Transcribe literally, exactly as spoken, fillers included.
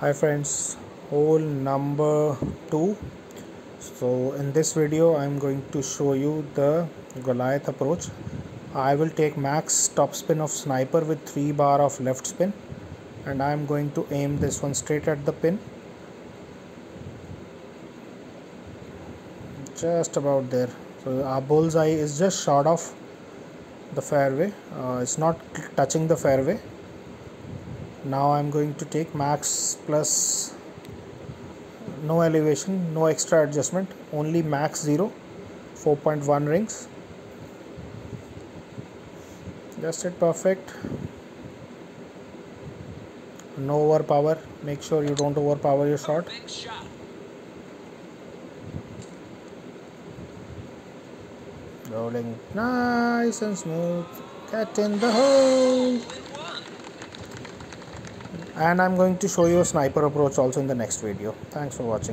Hi friends, hole number two. So in this video I'm going to show you the Goliath approach. I will take max top spin of sniper with three bar of left spin, and I'm going to aim this one straight at the pin, just about there. So our bullseye is just short of the fairway, uh, it's not touching the fairway. Now I'm going to take max plus, no elevation, no extra adjustment, only max zero, four point one rings. Just it perfect. No overpower. Make sure you don't overpower your shot. Rolling nice and smooth. Get in the hole. And I'm going to show you a sniper approach also in the next video. Thanks for watching.